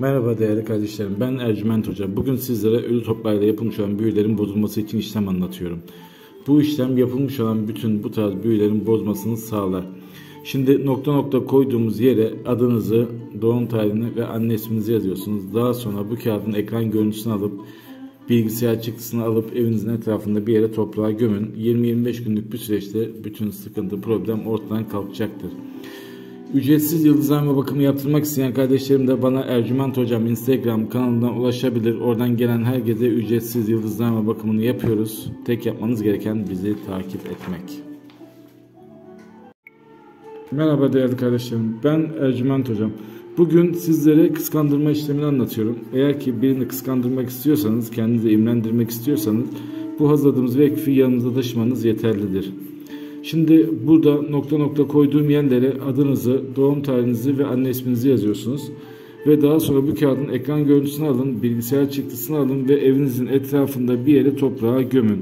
Merhaba değerli kardeşlerim, ben Ercüment Hoca. Bugün sizlere ölü toplarla yapılmış olan büyülerin bozulması için işlem anlatıyorum. Bu işlem yapılmış olan bütün bu tarz büyülerin bozmasını sağlar. Şimdi nokta nokta koyduğumuz yere adınızı, doğum tarihini ve anne isminizi yazıyorsunuz. Daha sonra bu kağıdın ekran görüntüsünü alıp bilgisayar çıktısını alıp evinizin etrafında bir yere toprağa gömün. 20-25 günlük bir süreçte bütün sıkıntı, problem ortadan kalkacaktır. Ücretsiz yıldızlama bakımı yaptırmak isteyen kardeşlerim de bana Ercüment Hocam Instagram kanalından ulaşabilir. Oradan gelen herkese ücretsiz yıldızlama bakımını yapıyoruz. Tek yapmanız gereken bizi takip etmek. Merhaba değerli kardeşlerim, ben Ercüment Hocam. Bugün sizlere kıskandırma işlemini anlatıyorum. Eğer ki birini kıskandırmak istiyorsanız, kendinizi imlendirmek istiyorsanız bu hazırladığımız vekfi yanınızda taşımanız yeterlidir. Şimdi burada nokta nokta koyduğum yerlere adınızı, doğum tarihinizi ve anne isminizi yazıyorsunuz. Ve daha sonra bu kağıdın ekran görüntüsünü alın, bilgisayar çıktısını alın ve evinizin etrafında bir yere toprağa gömün.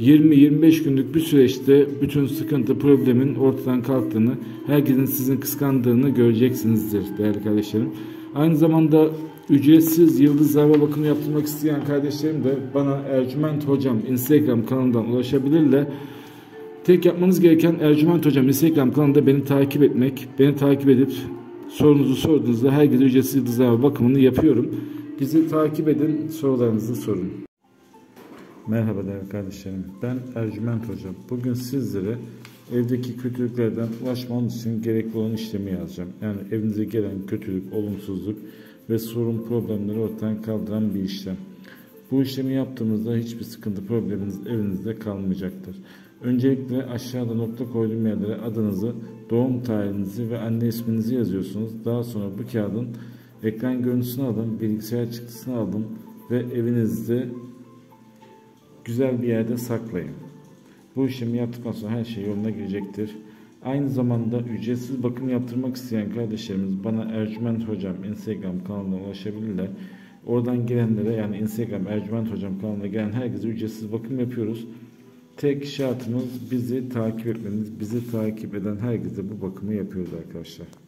20-25 günlük bir süreçte bütün sıkıntı, problemin ortadan kalktığını, herkesin sizin kıskandığını göreceksinizdir değerli kardeşlerim. Aynı zamanda ücretsiz yıldızlarla bakımı yaptırmak isteyen kardeşlerim de bana Ercüment Hocam Instagram kanalından ulaşabilirler. Tek yapmanız gereken Ercüment Hocam Instagram kanalında beni takip etmek, beni takip edip sorunuzu sorduğunuzda herkese ücretsiz yıldızlarla bakımını yapıyorum. Bizi takip edin, sorularınızı sorun. Merhaba değerli kardeşlerim, ben Ercüment Hoca. Bugün sizlere evdeki kötülüklerden ulaşmanız için gerekli olan işlemi yazacağım. Yani evinize gelen kötülük, olumsuzluk ve sorun problemleri ortadan kaldıran bir işlem. Bu işlemi yaptığımızda hiçbir sıkıntı, probleminiz evinizde kalmayacaktır. Öncelikle aşağıda nokta koyduğum yerlere adınızı, doğum tarihinizi ve anne isminizi yazıyorsunuz. Daha sonra bu kağıdın ekran görüntüsünü alın, bilgisayar çıktısını alın ve evinizde güzel bir yerde saklayın. Bu işlemi yaptıktan sonra her şey yoluna girecektir. Aynı zamanda ücretsiz bakım yaptırmak isteyen kardeşlerimiz bana Ercüment Hocam Instagram kanalına ulaşabilirler. Oradan gelenlere, yani Instagram Ercüment Hocam kanalına gelen herkese ücretsiz bakım yapıyoruz. Tek şartımız bizi takip etmeniz. Bizi takip eden herkese bu bakımı yapıyoruz arkadaşlar.